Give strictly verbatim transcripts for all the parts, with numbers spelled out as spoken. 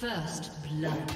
First blood.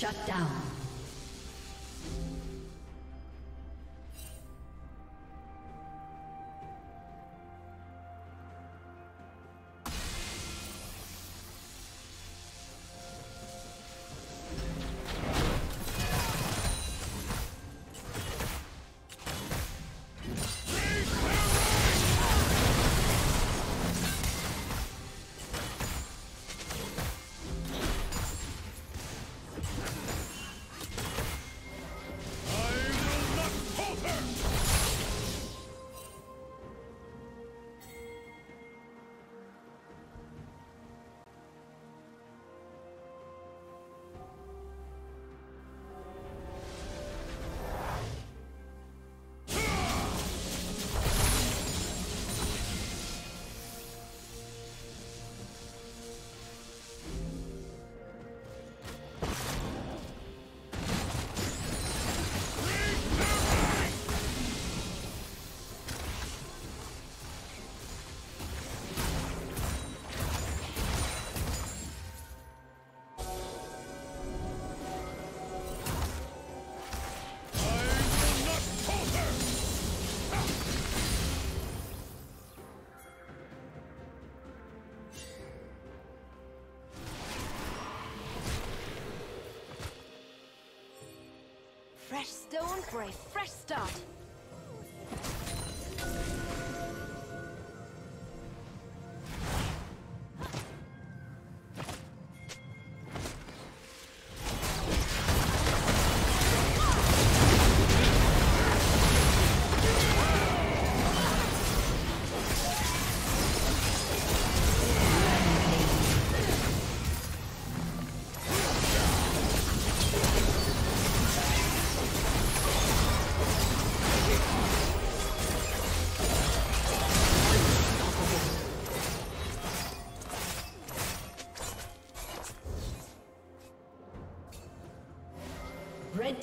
Shut down. fresh stone for a fresh start. Red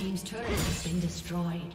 Team's turret has been destroyed.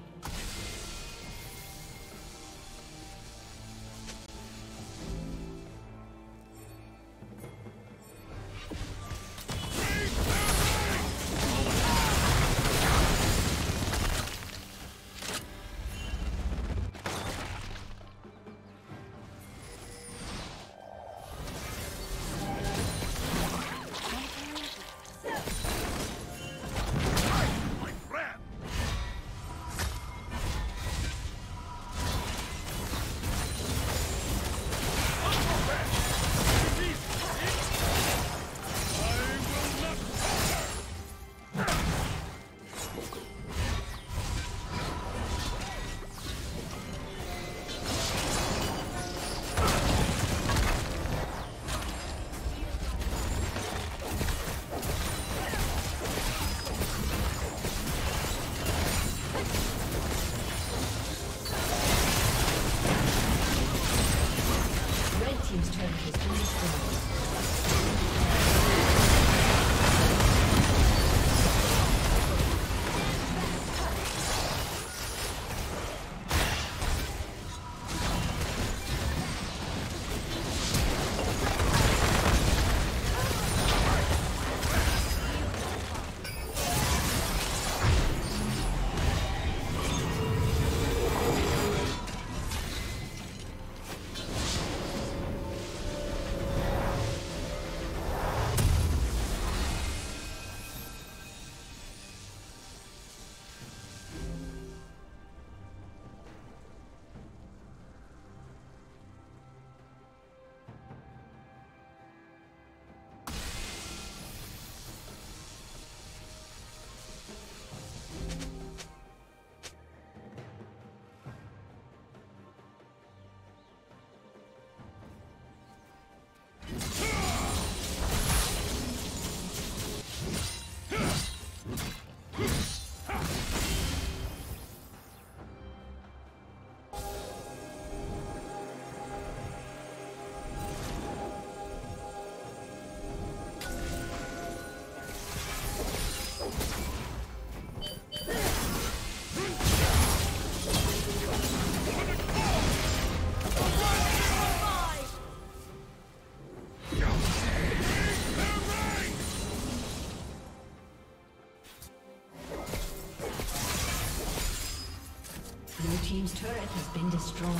team's turret has been destroyed.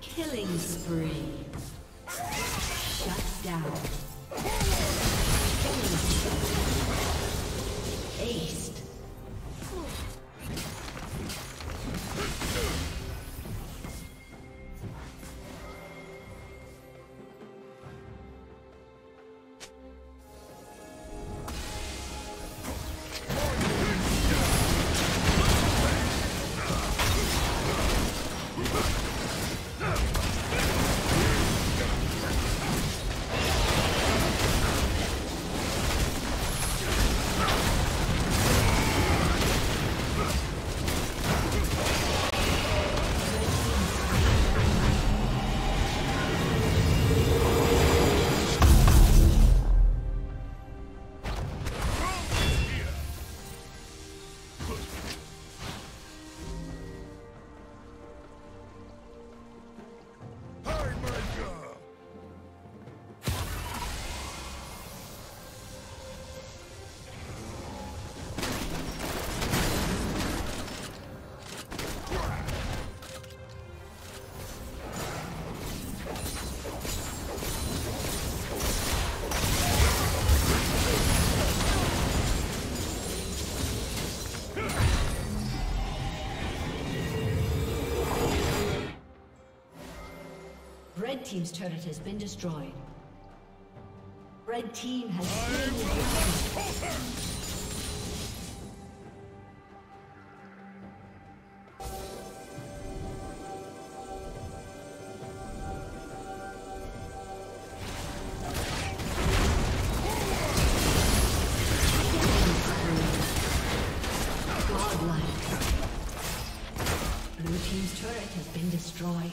Killing spree. Shut down. Killing spree. Aced. Red team's turret has been destroyed. Red team has slain the enemy. Blue team's turret has been destroyed.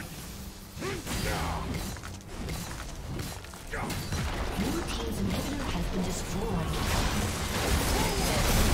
Blue team's inhibitor has been destroyed.